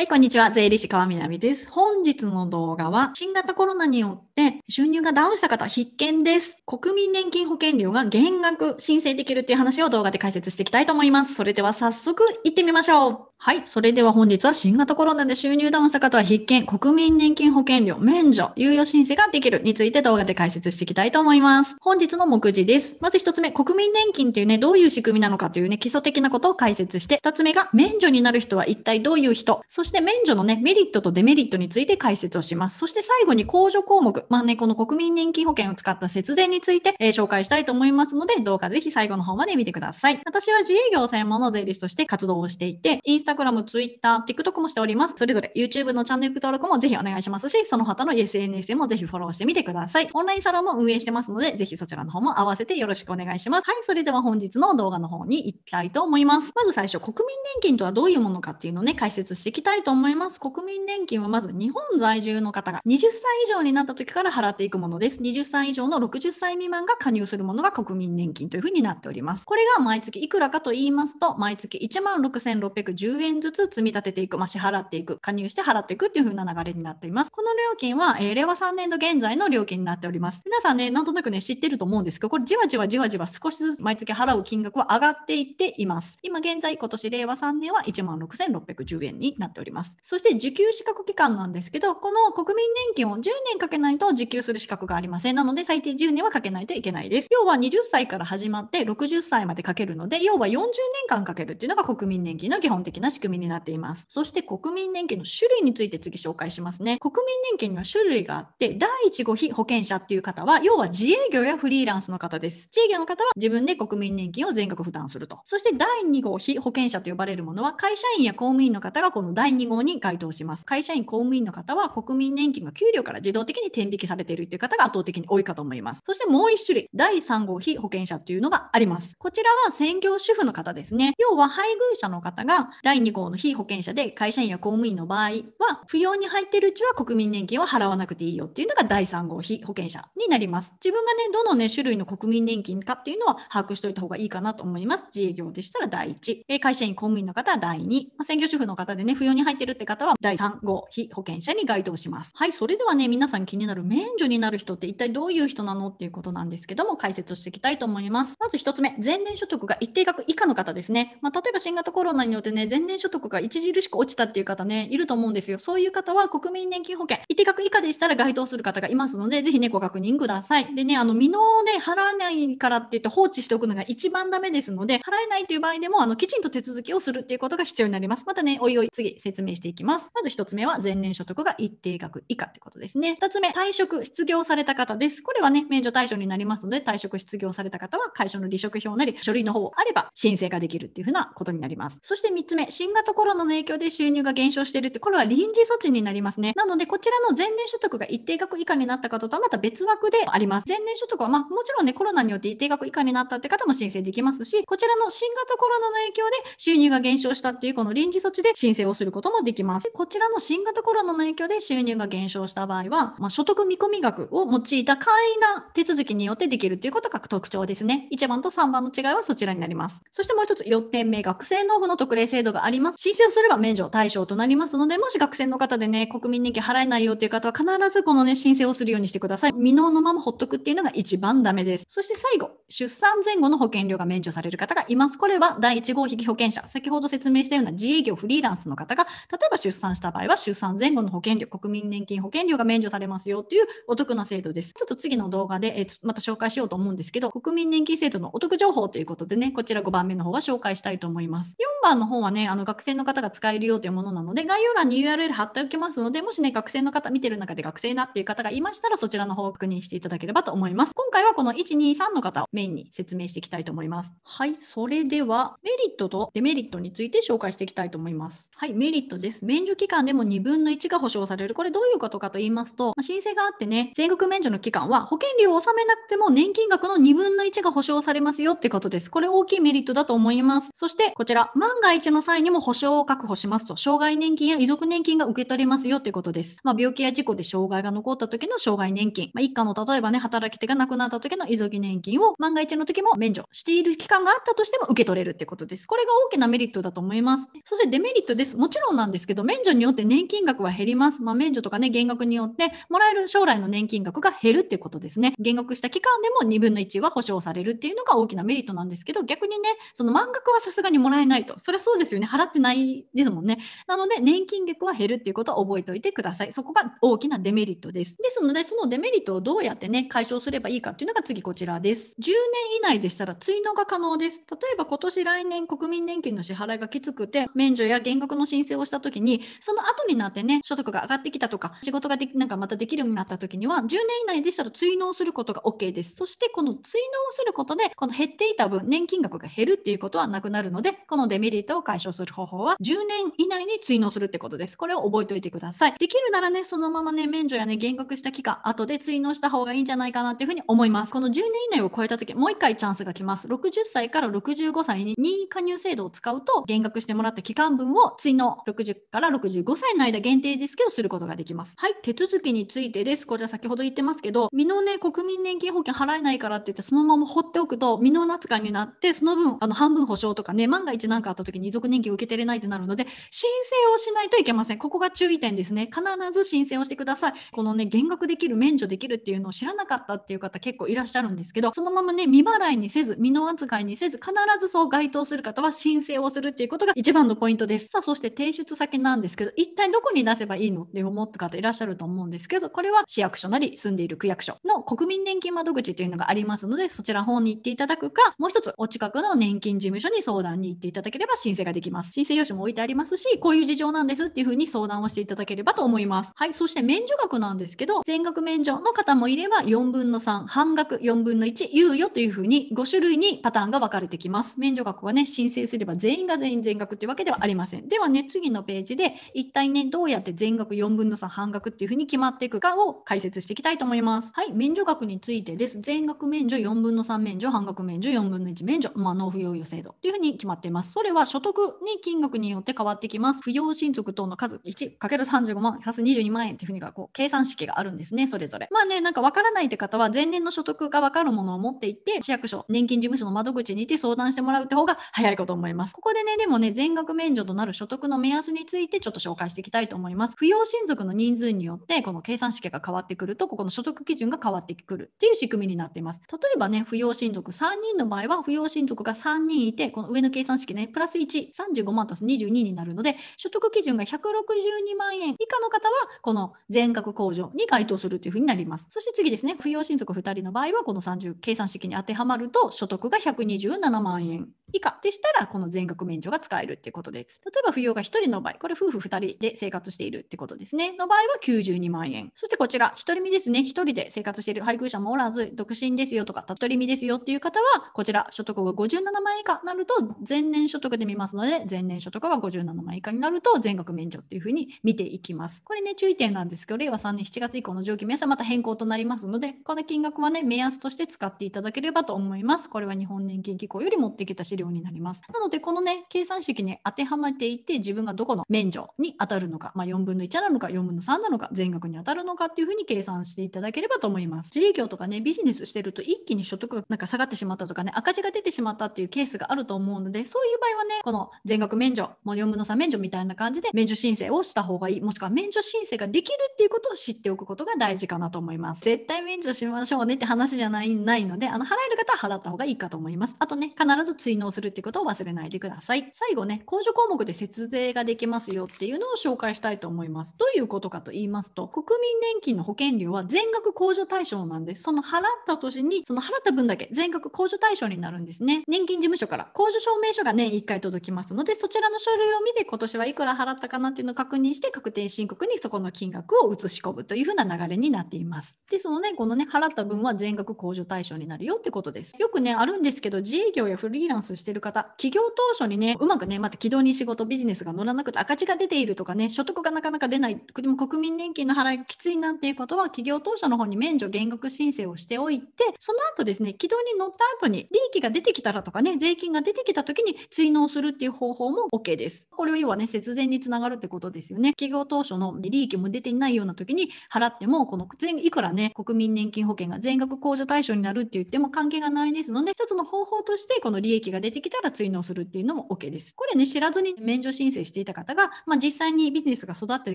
はい、こんにちは。税理士川南です。本日の動画は、新型コロナによって収入がダウンした方必見です。国民年金保険料が減額申請できるっていう話を動画で解説していきたいと思います。それでは早速行ってみましょう。はい。それでは本日は新型コロナで収入ダウンした方は必見、国民年金保険料免除、猶予申請ができるについて動画で解説していきたいと思います。本日の目次です。まず一つ目、国民年金っていうね、どういう仕組みなのかというね、基礎的なことを解説して、二つ目が免除になる人は一体どういう人、そして免除のね、メリットとデメリットについて解説をします。そして最後に控除項目、まあね、この国民年金保険を使った節税について、紹介したいと思いますので、動画ぜひ最後の方まで見てください。私は自営業専門の税理士として活動をしていて、Instagram、Twitter、TikTok もしております。それぞれ YouTube のチャンネル登録もぜひお願いしますし、その他の SNS でもぜひフォローしてみてください。オンラインサロンも運営してますので、ぜひそちらの方も合わせてよろしくお願いします。はい、それでは本日の動画の方に行きたいと思います。まず最初、国民年金とはどういうものかっていうのをね、解説していきたいと思います。国民年金はまず日本在住の方が20歳以上になった時から払っていくものです。20歳以上の60歳未満が加入するものが国民年金というふうになっております。これが毎月いくらかと言いますと、毎月16,610円ずつ積み立てていく、まあ、支払っていく、加入して払っていくっていう風な流れになっています。この料金は、令和3年度現在の料金になっております。皆さんね、なんとなくね、知ってると思うんですけど、これじわじわ少しずつ毎月払う金額は上がっていっています。今現在、今年令和3年は 16,610 円になっております。そして受給資格期間なんですけど、この国民年金を10年かけないと受給する資格がありません。なので、最低10年はかけないといけないです。要は20歳から始まって60歳までかけるので、要は40年間かけるっていうのが国民年金の基本的な仕組みになっています。そして国民年金の種類について次紹介しますね。国民年金には種類があって、第1号被保険者っていう方は、要は自営業やフリーランスの方です。自営業の方は自分で国民年金を全額負担すると。そして第2号被保険者と呼ばれるものは、会社員や公務員の方がこの第2号に該当します。会社員公務員の方は国民年金が給料から自動的に転引きされているっていう方が圧倒的に多いかと思います。そしてもう1種類、第3号被保険者っていうのがあります。こちらは専業主婦の方ですね。要は配偶者の方が第2号の被保険者で、会社員や公務員の場合は扶養に入っているうちは国民年金は払わなくていいよっていうのが第3号被保険者になります。自分がね、どのね種類の国民年金かっていうのは把握しておいた方がいいかなと思います。自営業でしたら第1、会社員公務員の方は第2、専業主婦の方でね扶養に入っているって方は第3号被保険者に該当します。はい、それではね、皆さん気になる免除になる人って一体どういう人なのっていうことなんですけども、解説をしていきたいと思います。まず1つ目、前年所得が一定額以下の方ですね。まあ、例えば新型コロナによってね、前年所得が著しく落ちたっていう方ね、いると思うんですよ。そういう方は国民年金保険、一定額以下でしたら該当する方がいますので、ぜひね、ご確認ください。でね、未納で払わないからって言って放置しておくのが一番ダメですので、払えないという場合でも、きちんと手続きをするっていうことが必要になります。またね、おいおい次説明していきます。まず1つ目は、前年所得が一定額以下ってことですね。2つ目、退職、失業された方です。これはね、免除対象になりますので、退職、失業された方は、会社の離職票なり、書類の方あれば申請ができるっていうふうなことになります。そして3つ目、新型コロナの影響で収入が減少しているって、これは臨時措置になりますね。なので、こちらの前年所得が一定額以下になった方とはまた別枠であります。前年所得は、まあ、もちろんね、コロナによって一定額以下になったって方も申請できますし、こちらの新型コロナの影響で収入が減少したっていう、この臨時措置で申請をすることもできます。こちらの新型コロナの影響で収入が減少した場合は、まあ、所得見込み額を用いた簡易な手続きによってできるということが特徴ですね。1番と3番の違いはそちらになります。そしてもう1つ、4点目、学生納付の特例制度があります。申請をすれば免除対象となりますので、もし学生の方でね、国民年金払えないよという方は必ずこのね、申請をするようにしてください。未納のままほっとくっていうのが一番ダメです。そして最後、出産前後の保険料が免除される方がいます。これは第1号被保険者、先ほど説明したような自営業フリーランスの方が、例えば出産した場合は出産前後の保険料、国民年金保険料が免除されますよというお得な制度です。ちょっと次の動画でまた紹介しようと思うんですけど、国民年金制度のお得情報ということでね、こちら5番目の方は紹介したいと思います。4番の方はね、学生の方が使えるよというものなので、概要欄に URL 貼っておきますので、もしね、学生の方見てる中で学生だっていう方がいましたら、そちらの方を確認していただければと思います。今回はこの1、2、3の方をメインに説明していきたいと思います。はい、それではメリットとデメリットについて紹介していきたいと思います。はい、メリットです。免除期間でも2分の1が保証される。これどういうことかと言いますと、申請があってね、全額免除の期間は保険料を納めなくても年金額の2分の1が保証されますよってことです。これ大きいメリットだと思います。そしてこちら、万が一の際外にも保障を確保しますと、障害年金や遺族年金が受け取れますよということです。病気や事故で障害が残った時の障害年金、一家の例えばね、働き手が亡くなった時の遺族年金を万が一の時も免除している期間があったとしても受け取れるってことです。これが大きなメリットだと思います。そしてデメリットです。もちろんなんですけど、免除によって年金額は減ります。免除とかね、減額によってもらえる将来の年金額が減るってことですね。減額した期間でも2分の1は保証されるっていうのが大きなメリットなんですけど、逆にね、その満額はさすがにもらえないと。そりゃそうですよね。払ってないですもんね。なので年金額は減るっていうことは覚えておいてください。そこが大きなデメリットです。ですので、そのデメリットをどうやってね、解消すればいいかっていうのが次こちらです。10年以内でしたら追納が可能です。例えば今年来年国民年金の支払いがきつくて、免除や減額の申請をしたときに、その後になってね、所得が上がってきたとか、仕事がなんかまたできるようになったときには、10年以内でしたら追納することが OK です。そしてこの追納をすることで、この減っていた分、年金額が減るっていうことはなくなるので、このデメリットを解消する方法は10年以内に追納するってことです。これを覚えておいてください。できるならね、そのままね、免除やね、減額した期間、後で追納した方がいいんじゃないかなっていうふうに思います。この10年以内を超えた時、もう一回チャンスが来ます。60歳から65歳に任意加入制度を使うと、減額してもらった期間分を追納、60から65歳の間限定ですけど、することができます。はい、手続きについてです。これは先ほど言ってますけど、未納ね、国民年金保険払えないからって言って、そのまま放っておくと、未納の扱いになって、その分、半分保証とかね、万が一何かあった時に遺族年金を受けてれないってなるので、申請をしないといけません。ここが注意点ですね。必ず申請をしてください。このね、減額できる、免除できるっていうのを知らなかったっていう方結構いらっしゃるんですけど、そのままね、未払いにせず、未納扱いにせず、必ずそう該当する方は申請をするっていうことが一番のポイントです。さあ、そして提出先なんですけど、一体どこに出せばいいのって思った方いらっしゃると思うんですけど、これは市役所なり住んでいる区役所の国民年金窓口というのがありますので、そちらの方に行っていただくか、もう一つお近くの年金事務所に相談に行っていただければ申請ができます。申請用紙も置いてありますし、こういう事情なんですっていう風に相談をしていただければと思います。はい、そして免除額なんですけど、全額免除の方もいれば4分の3、半額4分の1、猶予という風に5種類にパターンが分かれてきます。免除額はね、申請すれば全員が全員全額というわけではありません。ではね、次のページで一体ね、どうやって全額4分の3、半額っていう風に決まっていくかを解説していきたいと思います。はい、免除額についてです。全額免除、4分の3免除、半額免除、4分の1免除、納付猶予制度という風に決まっています。それは所得に金額によって変わってきます。扶養親族等の数 1×35 万 +22 万円っていう風にこう計算式があるんですね、それぞれ。ね、なんかわからないって方は前年の所得がわかるものを持っていって、市役所、年金事務所の窓口にいて相談してもらうって方が早いかと思います。ここでね、でもね、全額免除となる所得の目安についてちょっと紹介していきたいと思います。扶養親族の人数によってこの計算式が変わってくると、ここの所得基準が変わってくるっていう仕組みになっています。例えばね、扶養親族3人の場合は、扶養親族が3人いて、この上の計算式ね、プラス1、35万 +22 になるので、所得基準が162万円以下の方は、この全額控除に該当するというふうになります。そして次ですね、扶養親族2人の場合は、この30計算式に当てはまると、所得が127万円以下でしたら、この全額免除が使えるってことです。例えば、扶養が1人の場合、これ夫婦2人で生活しているってことですね。の場合は92万円。そしてこちら、独り身ですね。1人で生活している配偶者もおらず、独身ですよとか、独り身ですよっていう方は、こちら、所得が57万円以下になると、前年所得で見ますので、前年所得が57万円以下になると、全額免除っていうふうに見ていきます。これね、注意点なんですけど、令和3年7月以降の上記明細また変更となりますので、この金額はね、目安として使っていただければと思います。これは日本年金機構より持ってきた資料になります。なので、このね、計算式に当てはめていって、自分がどこの免除に当たるのか、4分の1なのか、4分の3なのか、全額に当たるのかっていうふうに計算していただければと思います。自営業とかね、ビジネスしてると一気に所得がなんか下がってしまったとかね、赤字が出てしまったっていうケースがあると思うので、そういう場合はね、この全額免除、4分の3免除みたいな感じで免除申請をした方がいい、もしくは免除申請ができるっていうことを知っておくことが大事かなと思います。絶対免除しましょうねって話じゃないので、払える方は払った方がいいかと思います。あとね、必ず追納するっていうことを忘れないでください。最後ね、控除項目で節税ができますよっていうのを紹介したいと思います。どういうことかと言いますと、国民年金の保険料は全額控除対象なんです。その払った年に、その払った分だけ全額控除対象になるんですね。年金事務所から控除証明書が年1回届きますので、そちらの書類を見て今年はいくら払ったかなっていうのを確認して、確定申告にそこの金額を移し込むというふうな流れになっています。で、そのね、このね、払った分は全額控除対象になるよってことです。よくね、あるんですけど、自営業やフリーランスしてる方、企業当初にね、うまくね、また軌道に仕事、ビジネスが乗らなくて赤字が出ているとかね、所得がなかなか出ない、でも国民年金の払いがきついなんていうことは、企業当初の方に免除減額申請をしておいて、その後ですね、軌道に乗った後に利益が出てきたらとかね、税金が出てきた時に追納するっていう方方法も OK です。これは要はね、節税につながるってことですよね。企業当初の利益も出ていないような時に払っても、このいくらね、国民年金保険が全額控除対象になるって言っても関係がないですので、一つの方法としてこの利益が出てきたら追納するっていうのも OK です。これね、知らずに免除申請していた方が、実際にビジネスが育って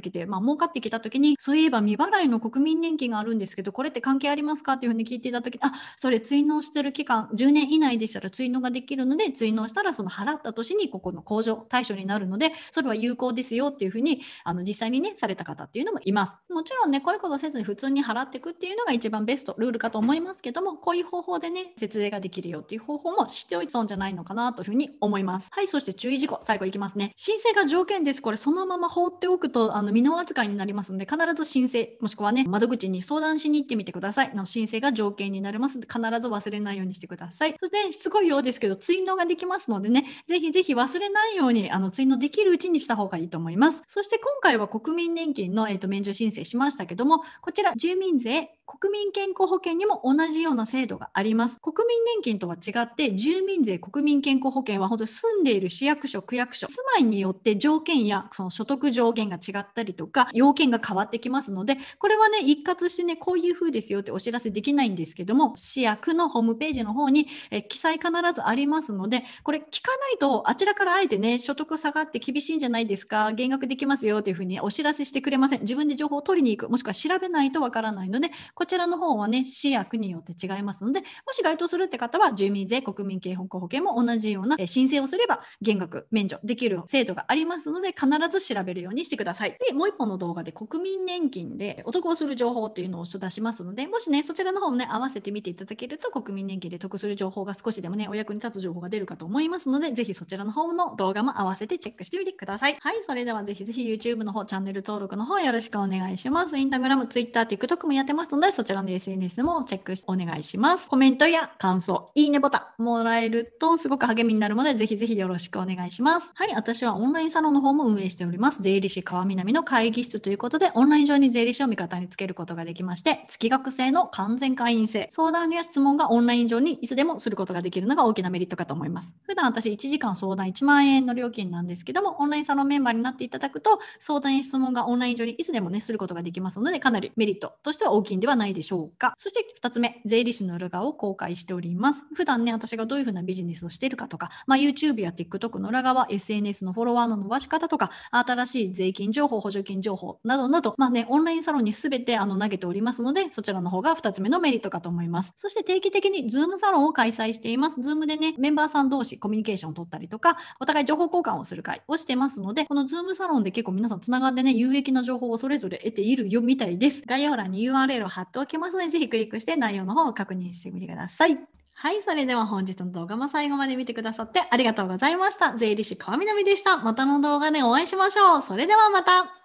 きて、儲かってきた時に、そういえば未払いの国民年金があるんですけど、これって関係ありますかっていうふうに聞いていた時に、それ追納してる期間10年以内でしたら追納ができるので、追納したらその払った年にここの控除対象になるので、それは有効ですよっていうふうに実際にねされた方っていうのもいます。もちろんね、こういうことせずに普通に払っていくっていうのが一番ベストルールかと思いますけども、こういう方法でね節税ができるよっていう方法も知っておいて損じゃないのかなというふうに思います。はい。そして注意事項、最後いきますね。申請が条件です。これそのまま放っておくと未納扱いになりますので、必ず申請もしくはね窓口に相談しに行ってみてください。申請が条件になります。必ず忘れないようにしてください。そしてしつこいようですけど追納ができますのでね、ぜひぜひ忘れないように追納できるうちにした方がいいと思います。そして今回は国民年金の、免除申請しましたけども、こちら住民税国民健康保険にも同じような制度があります。国民年金とは違って住民税国民健康保険は本当に住んでいる市役所区役所住まいによって条件やその所得上限が違ったりとか要件が変わってきますので、これはね一括してねこういう風ですよってお知らせできないんですけども、市役のホームページの方に記載必ずありますので、これ聞かないとあちらからあえてね所得下がって厳しいんじゃないですか減額できますよという風にお知らせしてくれません。自分で情報を取りに行くもしくは調べないとわからないので、こちらの方はね市や区によって違いますので、もし該当するって方は住民税国民健康保険も同じような申請をすれば減額免除できる制度がありますので、必ず調べるようにしてください。でもう一本の動画で国民年金でお得をする情報っていうのをお出しますので、もしねそちらの方もね合わせて見ていただけると国民年金で得する情報が少しでもねお役に立つ情報が出るかと思いますので、ぜひそちらの方の動画も合わせてチェックしてみてください。はい。それではぜひぜひ YouTube の方チャンネル登録の方よろしくお願いします。Instagram、Twitter、TikTok もやってますので、そちらの SNS もチェックお願いします。コメントや感想いいねボタンもらえるとすごく励みになるので、ぜひぜひよろしくお願いします。はい。私はオンラインサロンの方も運営しております。税理士川南の会議室ということで、オンライン上に税理士を味方につけることができまして、月額制の完全会員制、相談や質問がオンライン上にいつでもすることができるのが大きなメリットかと思います。普段私1時間相談1万円の料金なんですけども、オンラインサロンメンバーになっていただくと相談や質問がオンライン上にいつでもねすることができますので、かなりメリットとしては大きいんではないでしょうか。そして2つ目、税理士の裏側を公開しております。普段ね私がどういうふうなビジネスをしているかとか、YouTube や TikTok の裏側、 SNS のフォロワーの伸ばし方とか、新しい税金情報補助金情報などなど、オンラインサロンに全て投げておりますので、そちらの方が2つ目のメリットかと思います。そして定期的に Zoom サロンを開催しています。 Zoom でねメンバーさん同士コミュニケーションを取ったりとか、お互い情報交換をする会をしてますので、この Zoom サロンで結構皆さんつながってね有益な情報をそれぞれ得ているよみたいです。概要欄に URL を貼っておきますので、ぜひクリックして内容の方を確認してみてください。はい。それでは本日の動画も最後まで見てくださってありがとうございました。税理士川南でした。またの動画でお会いしましょう。それではまた。